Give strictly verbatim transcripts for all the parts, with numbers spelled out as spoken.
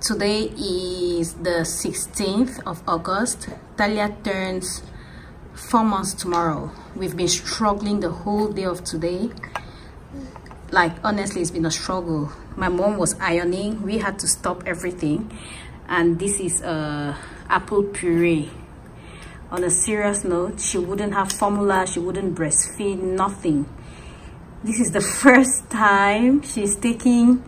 Today is the sixteenth of August. Talia turns four months tomorrow. We've been struggling the whole day of today. Like, honestly, it's been a struggle. My mom was ironing. We had to stop everything. And this is uh, apple puree. On a serious note, she wouldn't have formula. She wouldn't breastfeed, nothing. This is the first time she's taking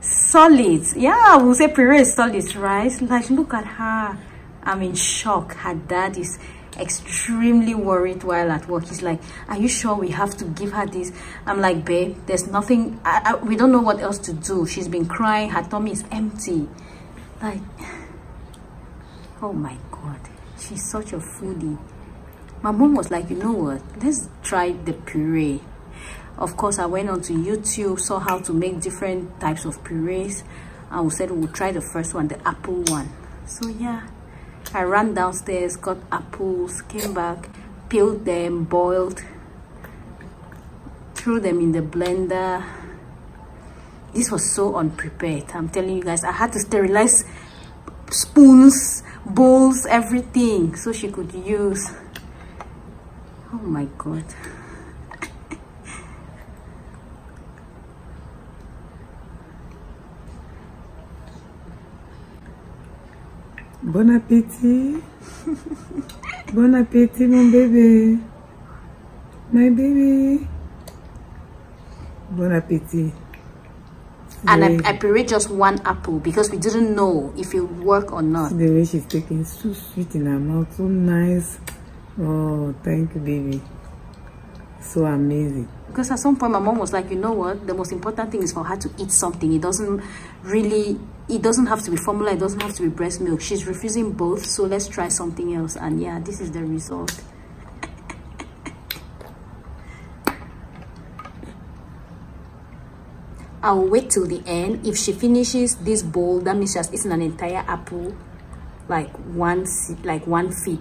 solids. Yeah, we'll say puree solids, right? Like, look at her. I'm in shock. Her dad is extremely worried while at work. He's like, are you sure we have to give her this? I'm like, babe, there's nothing. I, I, we don't know what else to do. She's been crying. Her tummy is empty. Like, oh my God. She's such a foodie. My mom was like, you know what? Let's try the puree. Of course, I went onto YouTube, saw how to make different types of purees. I said we'll try the first one, the apple one. So yeah, I ran downstairs, got apples, came back, peeled them, boiled, threw them in the blender. This was so unprepared. I'm telling you guys, I had to sterilize spoons, bowls, everything, so she could use. Oh my God. Bon appétit. Bon appétit, mon bébé. My baby. Bon appétit. And I, I pureed just one apple because we didn't know if it would work or not. See the way she's taking, so sweet in her mouth, so nice. Oh, thank you, baby. So amazing. Because at some point my mom was like, you know what? The most important thing is for her to eat something. It doesn't really, it doesn't have to be formula. It doesn't have to be breast milk. She's refusing both. So let's try something else. And yeah, this is the result. I'll wait till the end. If she finishes this bowl, that means she has eaten an entire apple, like one, like one feed,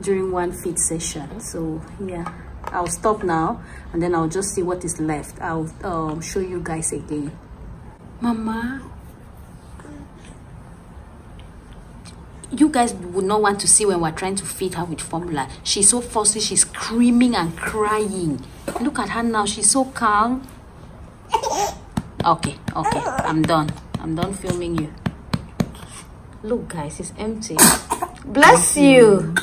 during one feed session. So yeah, I'll stop now and then I'll just see what is left. I'll um, show you guys again. Mama, you guys would not want to see when we're trying to feed her with formula. She's so fussy. She's screaming and crying. Look at her now. She's so calm. Okay, okay, I'm done. I'm done filming you. Look guys, it's empty. Bless you.